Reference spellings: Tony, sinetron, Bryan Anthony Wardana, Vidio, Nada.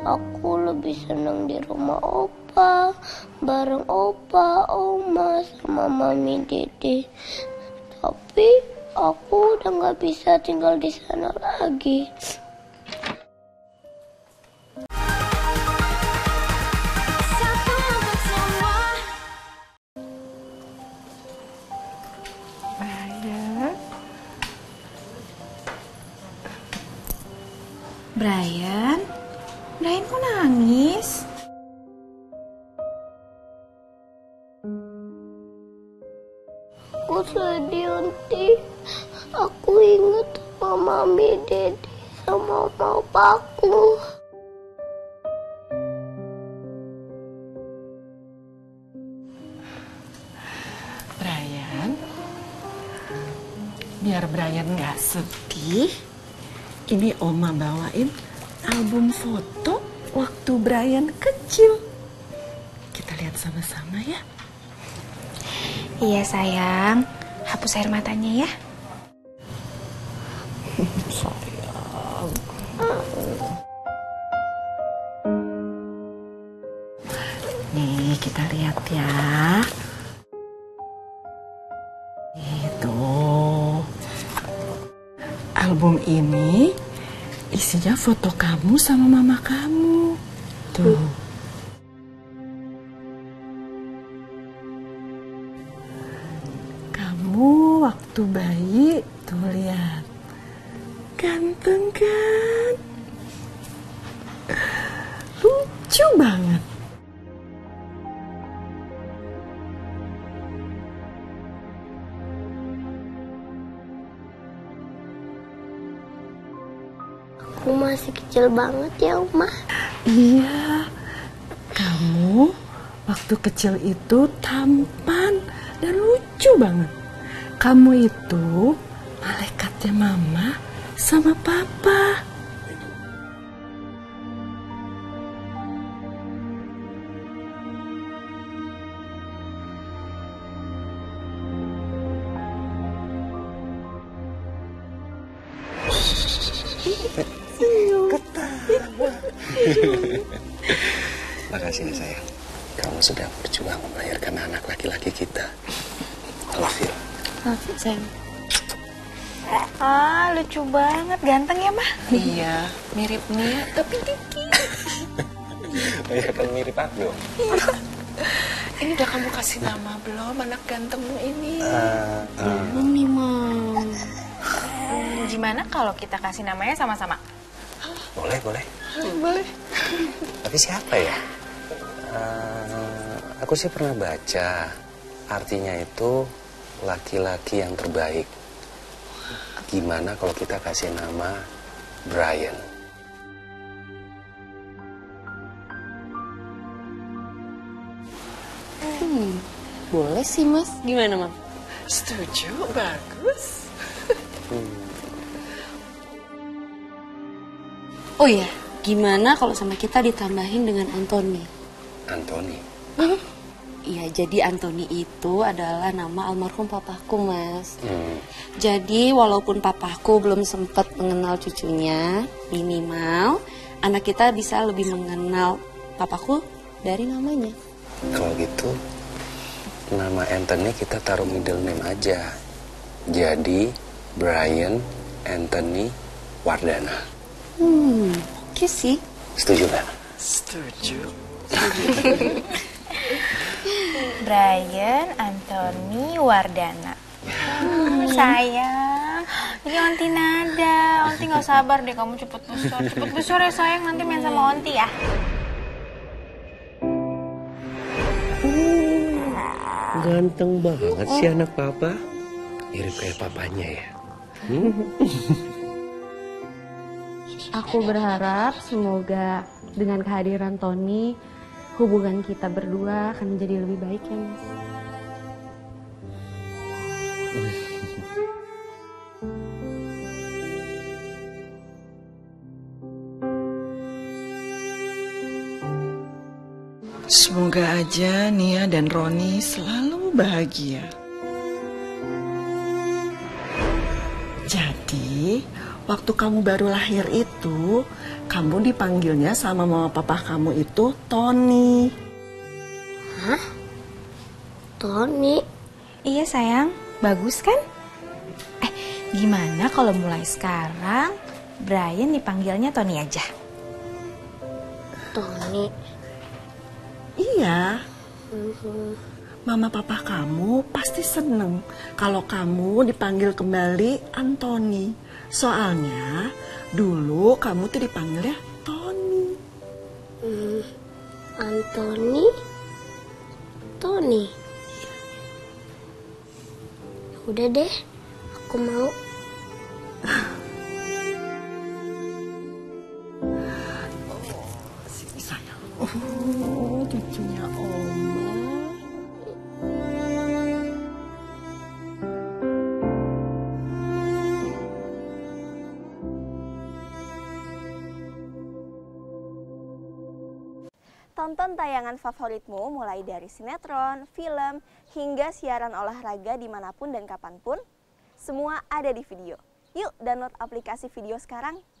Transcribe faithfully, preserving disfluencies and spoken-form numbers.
Aku lebih senang di rumah opa, bareng opa, oma, sama mami dede. Tapi aku udah gak bisa tinggal di sana lagi. Bryan, Bryan, Bryan kok nangis? Aku sedih, Unti. Aku inget sama mami, dede, sama mama papaku. Bryan, biar Bryan nggak sedih, ini oma bawain album foto waktu Bryan kecil. Kita lihat sama-sama ya. Iya sayang, hapus air matanya ya. Sayang. Nih kita lihat ya. Itu album ini isinya foto kamu sama mama kamu. Tuh. Kamu waktu bayi, tuh lihat, ganteng kan, lucu banget. Aku masih kecil banget ya, Uma. Iya, kamu waktu kecil itu tampan dan lucu banget. Kamu itu malaikatnya mama sama papa. Ketawa. Makasih sayang. Kamu sudah berjuang melahirkan anak laki-laki kita. Love you. Sayang. Ah, lucu banget, ganteng ya, Mah? Iya, mirip Mia tapi dikit. Iya kan mirip aku. Ini udah kamu kasih nama belum anak gantengmu ini? Uh, uh. Belum nih, Mam. Hmm, gimana kalau kita kasih namanya sama-sama? Boleh, boleh. Boleh. Tapi siapa ya? Uh, aku sih pernah baca artinya itu laki-laki yang terbaik. Gimana kalau kita kasih nama Bryan? Hmm, boleh sih Mas. Gimana Mam? Setuju, bagus. Hmm. Oh iya, gimana kalau sama kita ditambahin dengan Anthony? Anthony? Hmm? Iya, jadi Anthony itu adalah nama almarhum papaku, Mas. Hmm. Jadi, walaupun papaku belum sempat mengenal cucunya, minimal anak kita bisa lebih mengenal papaku dari namanya. Kalau gitu, nama Anthony kita taruh middle name aja. Jadi, Bryan Anthony Wardana. Hmm, oke sih. Setuju nggak? Setuju. Bryan Anthony Wardana. Hmm, sayang, ini Onti nada. Onti gak sabar deh kamu cepet besar. Cepet besar ya sayang, nanti main sama Onti ya. Hmm, ganteng banget sih anak papa. Mirip kayak papanya ya. Hmm? Aku berharap semoga dengan kehadiran Tony, hubungan kita berdua akan menjadi lebih baik ya, Mas. Semoga aja Nia dan Roni selalu bahagia. Jadi waktu kamu baru lahir itu, kamu dipanggilnya sama mama papa kamu itu Tony. Hah? Tony? Iya sayang, bagus kan? Eh, gimana kalau mulai sekarang Bryan dipanggilnya Tony aja? Tony? Iya. Uh-huh. Mama papa kamu pasti seneng kalau kamu dipanggil kembali Anthony. Soalnya dulu kamu tuh dipanggilnya Tony. Hmm, Anthony? Tony? Udah deh, aku mau. Sini sayang. Oh, cucunya Oma. Tonton tayangan favoritmu mulai dari sinetron, film, hingga siaran olahraga dimanapun dan kapanpun. Semua ada di Vidio. Yuk download aplikasi Vidio sekarang.